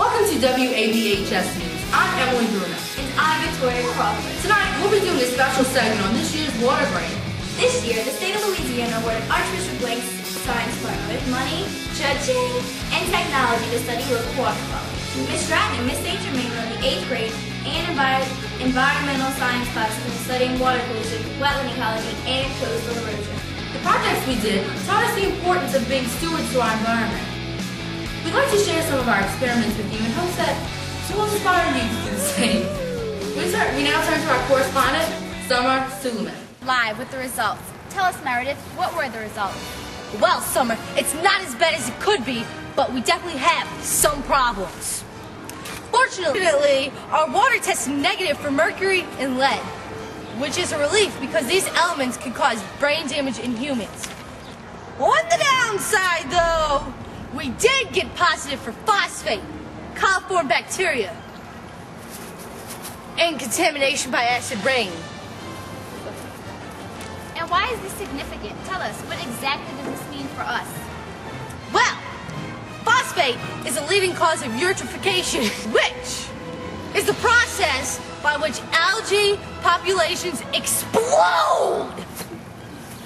Welcome to WABHS News. I'm Evelyn Bruna. And I'm Victoria Crawford. Tonight, we'll be doing a special segment on this year's water grant. This year, the state of Louisiana awarded Archbishop Blenk's Science Club with money, judging, and technology to study local water quality. Ms. Stratton and Miss St. Germain are in the 8th grade and environmental science classes and studying water pollution, wetland ecology, and coastal erosion. The projects we did taught us the importance of being stewards to our environment. We'd like to share some of our experiments with you in hopes that it will inspire you to do the same. We now turn to our correspondent, Summer Suleiman. Live with the results. Tell us, Meredith, what were the results? Well, Summer, it's not as bad as it could be, but we definitely have some problems. Fortunately, our water tests negative for mercury and lead, which is a relief because these elements can cause brain damage in humans. On the downside, though, we did get positive for phosphate, coliform bacteria, and contamination by acid rain. And why is this significant? Tell us, what exactly does this mean for us? Well, phosphate is a leading cause of eutrophication, which is the process by which algae populations explode.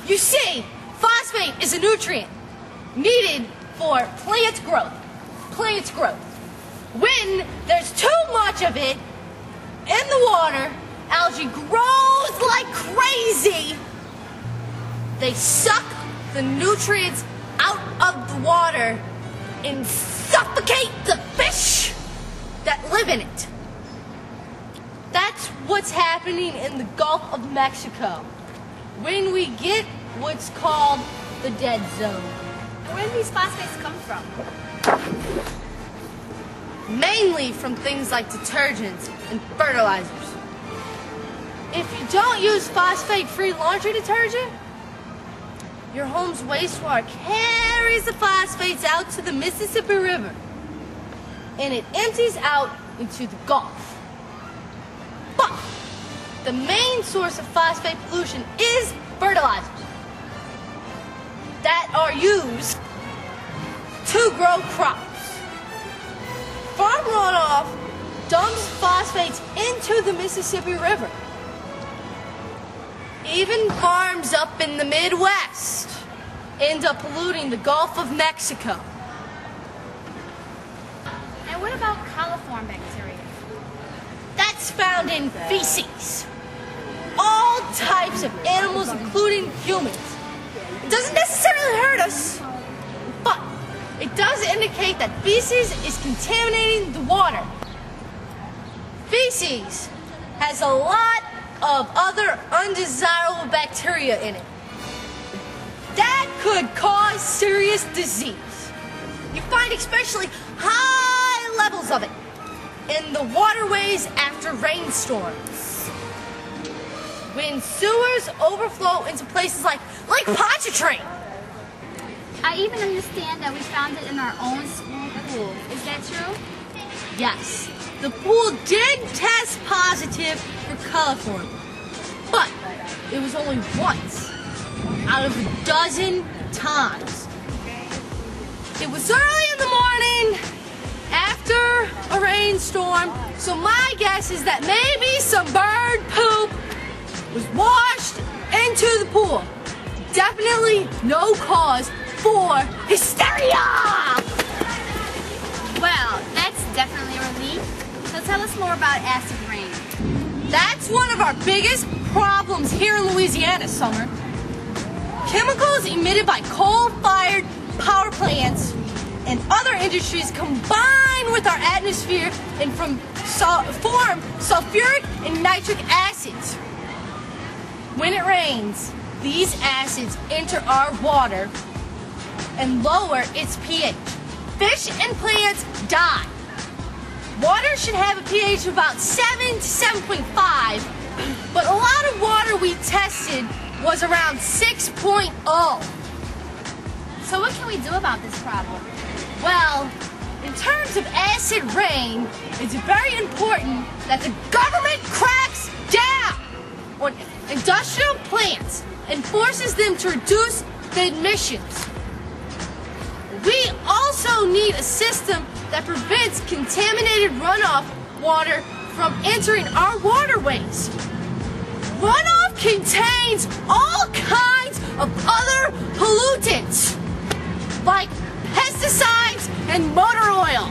You see, phosphate is a nutrient needed for plant growth. When there's too much of it in the water, algae grows like crazy. They suck the nutrients out of the water and suffocate the fish that live in it. That's what's happening in the Gulf of Mexico when we get what's called the dead zone. Where do these phosphates come from? Mainly from things like detergents and fertilizers. If you don't use phosphate-free laundry detergent, your home's wastewater carries the phosphates out to the Mississippi River, and it empties out into the Gulf. But the main source of phosphate pollution is fertilizers that are used to grow crops. Farm runoff dumps phosphates into the Mississippi River. Even farms up in the Midwest end up polluting the Gulf of Mexico. And what about coliform bacteria? That's found in feces. All types of animals, including humans. It doesn't necessarily hurt us, but it does indicate that feces is contaminating the water. Feces has a lot of other undesirable bacteria in it that could cause serious disease. You find especially high levels of it in the waterways after rainstorms. When sewers overflow into places like Lake Pontchartrain. I even understand that we found it in our own school pool. Is that true? Yes. The pool did test positive for coliform, but it was only once out of a dozen times. It was early in the morning after a rainstorm, so my guess is that maybe some bird poop was washed into the pool. Definitely no cause for hysteria! Well, that's definitely a relief. So tell us more about acid rain. That's one of our biggest problems here in Louisiana, Summer. Chemicals emitted by coal-fired power plants and other industries combine with our atmosphere and form sulfuric and nitric acids. When it rains, these acids enter our water and lower its pH. Fish and plants die. Water should have a pH of about 7 to 7.5, but a lot of water we tested was around 6.0. So what can we do about this problem? Well, in terms of acid rain, it's very important that the government cracks down on industrial plants and forces them to reduce the emissions. We also need a system that prevents contaminated runoff water from entering our waterways. Runoff contains all kinds of other pollutants, like pesticides and motor oil.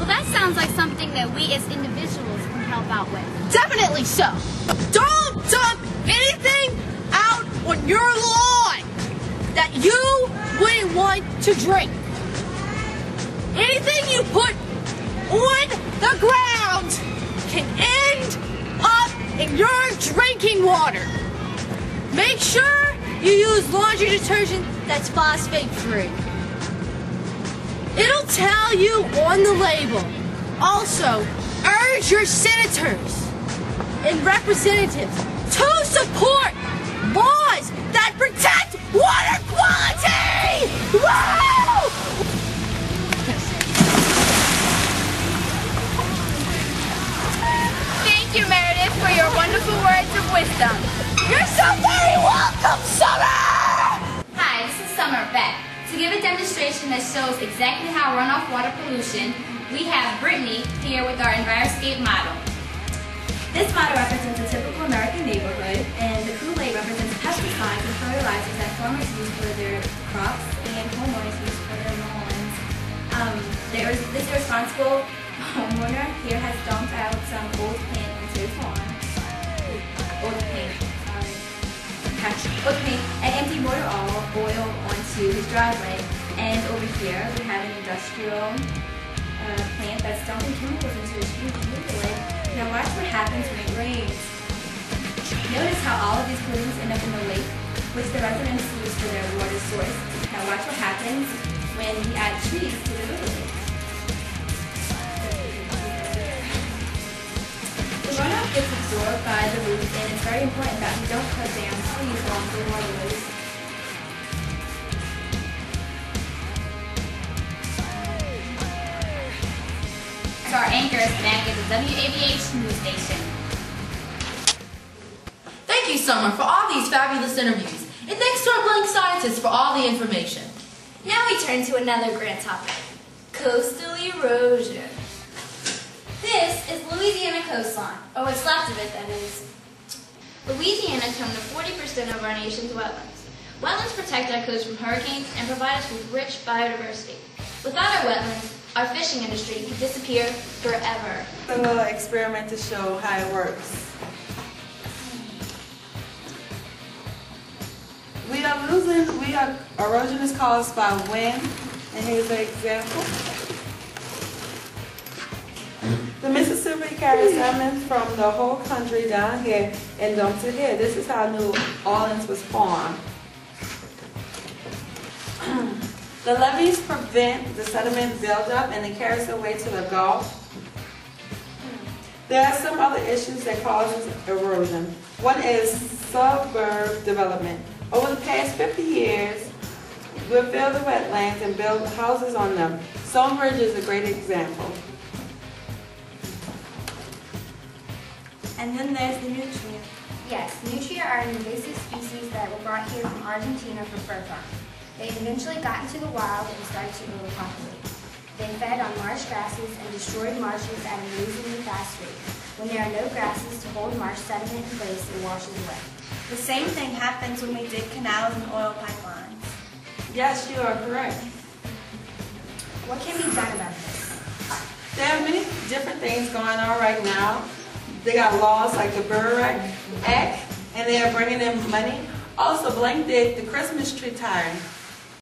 Well, that sounds like something that we as individuals can help out with. Definitely so. Don't dump anything out on your lawn that you wouldn't want to drink. Anything you put on the ground can end up in your drinking water. Make sure you use laundry detergent that's phosphate-free. It'll tell you on the label. Also, urge your senators and representatives to support laws that protect water quality! Woo! Thank you, Meredith, for your wonderful words of wisdom. You're so very welcome, Summer! Hi, this is Summer Beck. To give a demonstration that shows exactly how runoff water pollution, we have Brittany here with our EnviroScape model. This model represents a typical American neighborhood, and the Kool-Aid represents pesticides and fertilizers that farmers use for their crops and homeowners use for their lawns. This irresponsible homeowner here has dumped out some old paint into his lawn. Old paint, and empty motor oil onto his driveway. And over here we have an industrial plant that's dumping chemicals into his huge liquid. Now watch what happens when it rains. Notice how all of these pollutants end up in the lake, which the residents use for their water source. Now watch what happens when we add trees to the liquid. The runoff gets absorbed by the roots, and it's very important that we don't cut down trees along the waterways. So our anchor is back at the WABHS news station. Thank you, Summer, for all these fabulous interviews, and thanks to our Blenk's scientists for all the information. Now we turn to another grant topic: coastal erosion. This is Louisiana coastline, or what's left of it, that is. Louisiana comes to 40% of our nation's wetlands. Wetlands protect our coast from hurricanes and provide us with rich biodiversity. Without our wetlands, our fishing industry would disappear forever. A little experiment to show how it works. Erosion is caused by wind, and here's an example. The Mississippi carries salmon from the whole country down here and dumps it here. This is how New Orleans was formed. The levees prevent the sediment buildup and it carries away to the Gulf. There are some other issues that causes erosion. One is suburb development. Over the past 50 years, we've filled the wetlands and built houses on them. Stonebridge is a great example. And then there's the nutria. Yes, nutria are an invasive species that were brought here from Argentina for fur farming. They eventually got into the wild and started to overpopulate. They fed on marsh grasses and destroyed marshes at an amazingly fast rate. When there are no grasses to hold marsh sediment in place, it washes away. The same thing happens when we dig canals and oil pipelines. Yes, you are correct. What can be done about this? There are many different things going on right now. They got laws like the Bureau Act, and they are bringing in money. Also, Blank did the Christmas tree time.